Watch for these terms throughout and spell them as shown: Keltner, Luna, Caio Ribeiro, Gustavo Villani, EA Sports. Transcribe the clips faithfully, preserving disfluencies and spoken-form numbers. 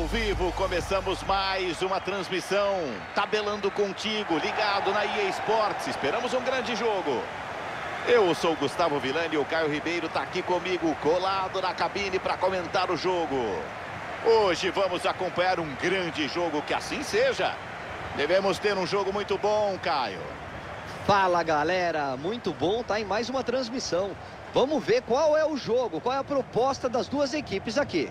ao vivo, começamos mais uma transmissão. Tabelando contigo, ligado na E A Sports. Esperamos um grande jogo. Eu sou o Gustavo Villani e o Caio Ribeiro está aqui comigo, colado na cabine para comentar o jogo. Hoje vamos acompanhar um grande jogo, que assim seja. Devemos ter um jogo muito bom, Caio. Fala, galera. Muito bom, tá em mais uma transmissão. Vamos ver qual é o jogo, qual é a proposta das duas equipes aqui.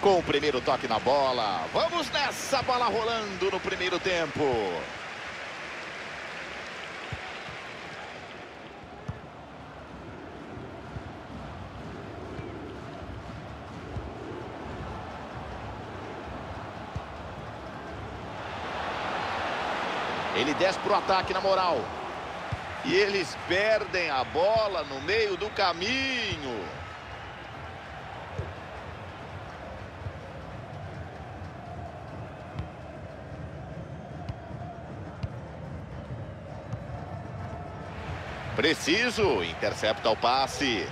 Com o primeiro toque na bola. Vamos nessa, bola rolando no primeiro tempo. Ele desce para o ataque na moral. E eles perdem a bola no meio do caminho. Preciso, intercepta o passe.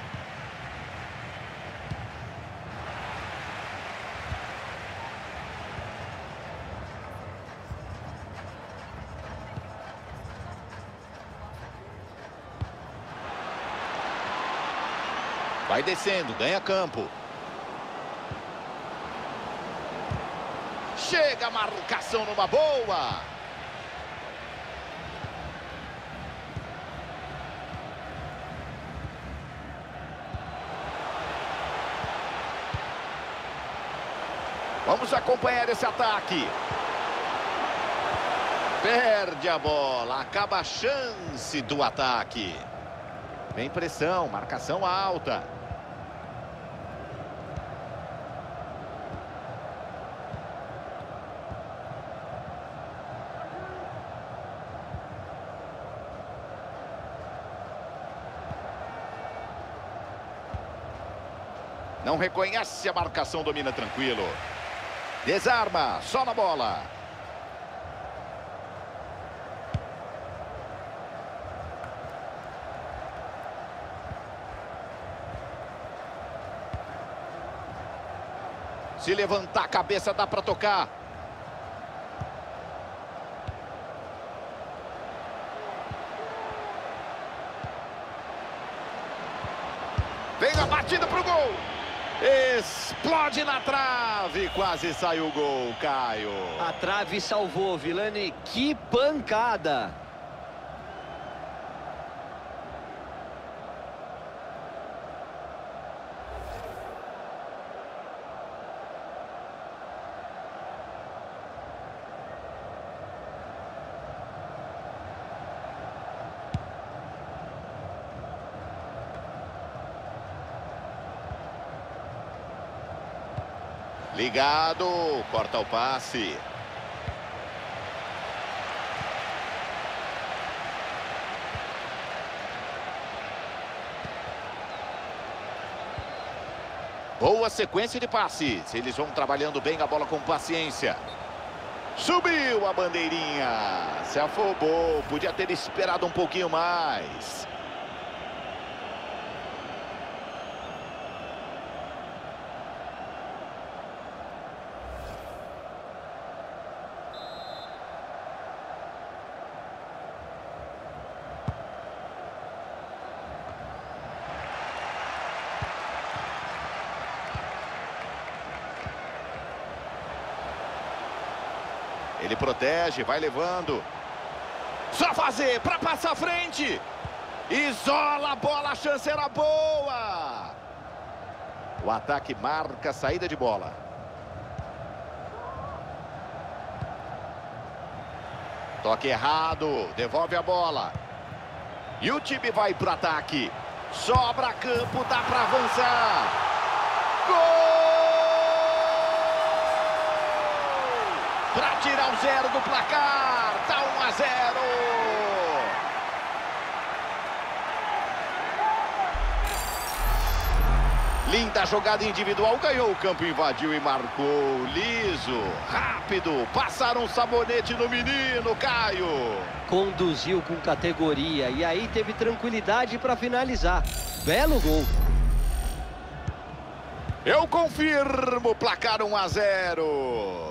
Vai descendo, ganha campo. Chega a marcação numa boa. Vamos acompanhar esse ataque. Perde a bola, acaba a chance do ataque. Vem pressão, marcação alta. Não reconhece a marcação, domina tranquilo. Desarma, só na bola. Se levantar a cabeça, dá para tocar. Vem a batida pro gol. Explode na trave, quase saiu o gol, Caio. A trave salvou, Villani, que pancada. Ligado, corta o passe. Boa sequência de passes. Eles vão trabalhando bem a bola com paciência. Subiu a bandeirinha. Se afobou. Podia ter esperado um pouquinho mais. Ele protege, vai levando. Só fazer para passar à frente. Isola a bola, a chance era boa. O ataque marca a saída de bola. Toque errado, devolve a bola. E o time vai pro ataque. Sobra campo, dá para avançar. Gol! Para tirar o zero do placar, tá um a zero. Linda jogada individual, ganhou o campo, invadiu e marcou. Liso, rápido, passaram um sabonete no menino, Caio. Conduziu com categoria e aí teve tranquilidade para finalizar. Belo gol. Eu confirmo, placar um a zero.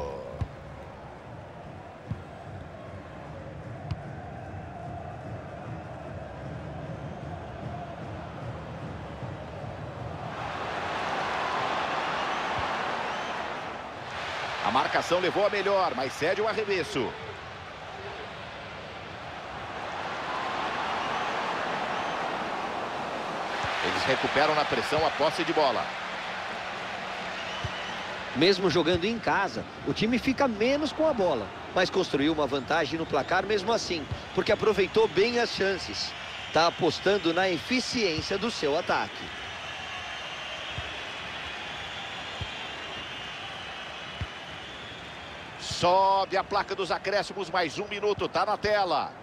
A marcação levou a melhor, mas cede o arremesso. Eles recuperam na pressão a posse de bola. Mesmo jogando em casa, o time fica menos com a bola, mas construiu uma vantagem no placar mesmo assim, porque aproveitou bem as chances. Está apostando na eficiência do seu ataque. Sobe a placa dos acréscimos, mais um minuto, tá na tela.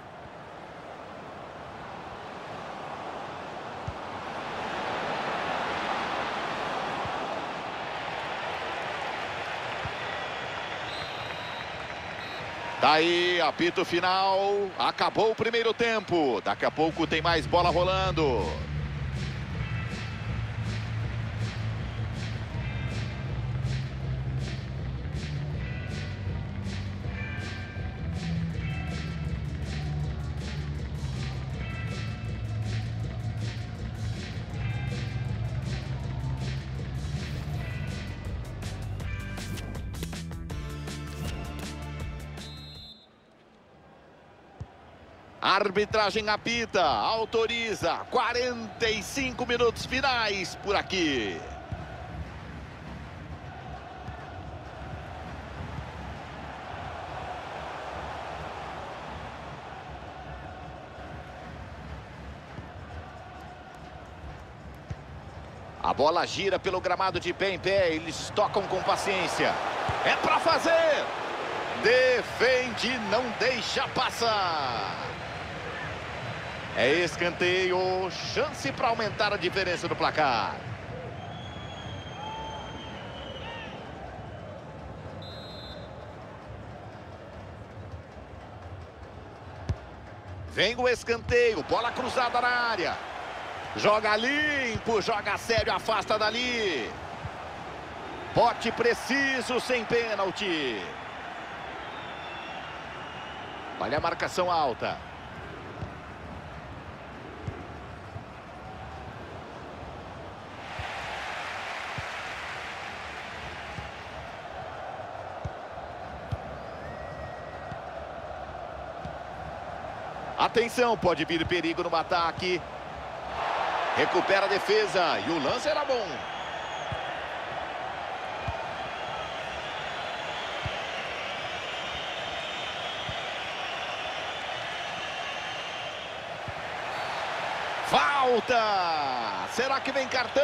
Daí, apito final, acabou o primeiro tempo. Daqui a pouco tem mais bola rolando. Arbitragem apita, autoriza, quarenta e cinco minutos finais por aqui. A bola gira pelo gramado de pé em pé, eles tocam com paciência. É pra fazer! Defende, não deixa passar! É escanteio, chance para aumentar a diferença do placar. Vem o escanteio, bola cruzada na área. Joga limpo, joga sério, afasta dali. Bote preciso, sem pênalti. Olha a marcação alta. Atenção, pode vir perigo no ataque. Recupera a defesa e o lance era bom. Falta! Será que vem cartão?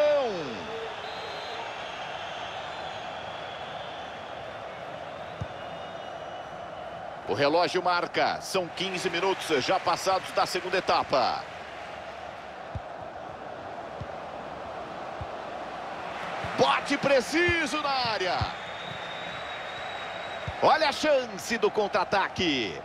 O relógio marca, são quinze minutos já passados da segunda etapa. Bote preciso na área. Olha a chance do contra-ataque.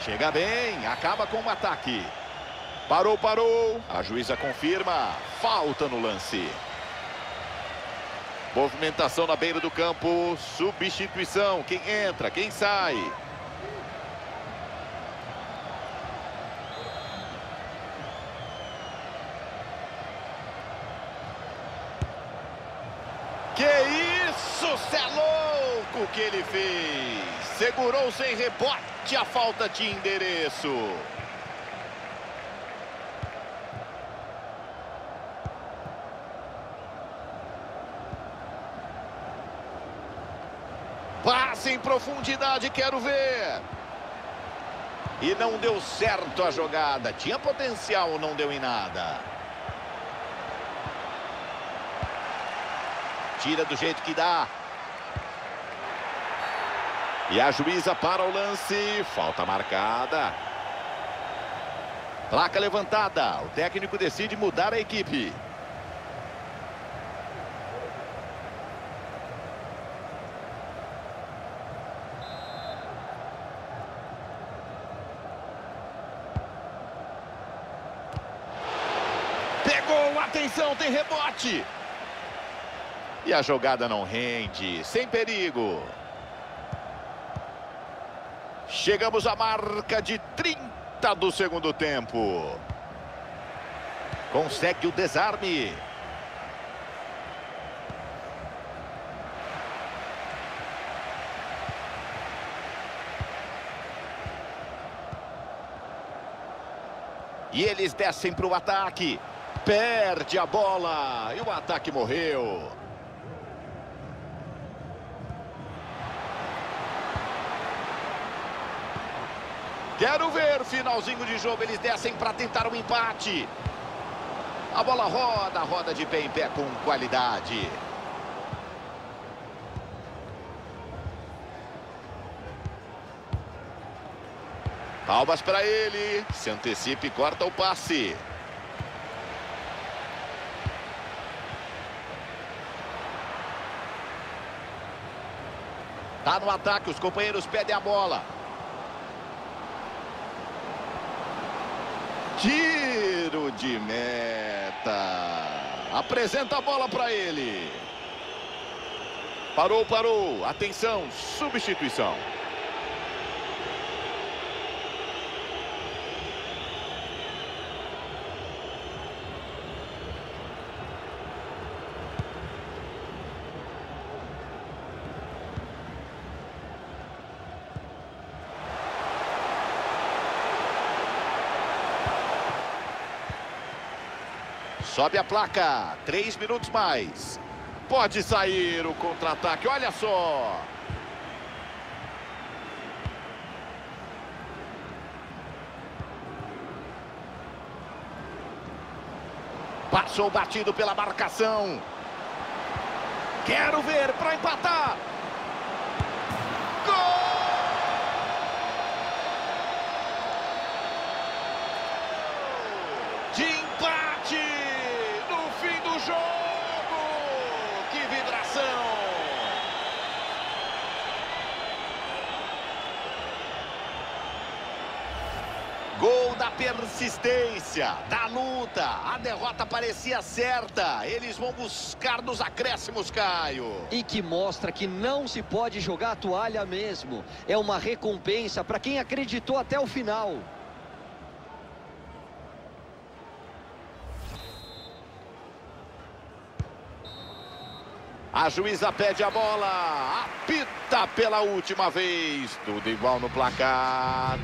Chega bem, acaba com o ataque. Parou, parou. A juíza confirma. Falta no lance. Movimentação na beira do campo. Substituição. Quem entra, quem sai? Que isso, cê é louco o que ele fez. Segurou sem rebote a falta de endereço. Passe em profundidade, quero ver. E não deu certo a jogada. Tinha potencial, não deu em nada. Tira do jeito que dá. E a juíza para o lance. Falta marcada. Placa levantada. O técnico decide mudar a equipe. Pegou, atenção, tem rebote. E a jogada não rende, sem perigo. Chegamos à marca de trinta do segundo tempo. Consegue o desarme. E eles descem para o ataque. Perde a bola e o ataque morreu. Quero ver, finalzinho de jogo, eles descem para tentar um empate. A bola roda, roda de pé em pé com qualidade. Palmas para ele, se antecipa e corta o passe. Tá no ataque, os companheiros pedem a bola. Tiro de meta. Apresenta a bola para ele. Parou, parou. Atenção, substituição. Sobe a placa, três minutos mais. Pode sair o contra-ataque, olha só. Passou batido pela marcação. Quero ver para empatar. Gol! De empate! Jogo! Que vibração! Gol da persistência, da luta. A derrota parecia certa. Eles vão buscar nos acréscimos, Caio. E que mostra que não se pode jogar a toalha mesmo. É uma recompensa para quem acreditou até o final. A juíza pede a bola, apita pela última vez, tudo igual no placar.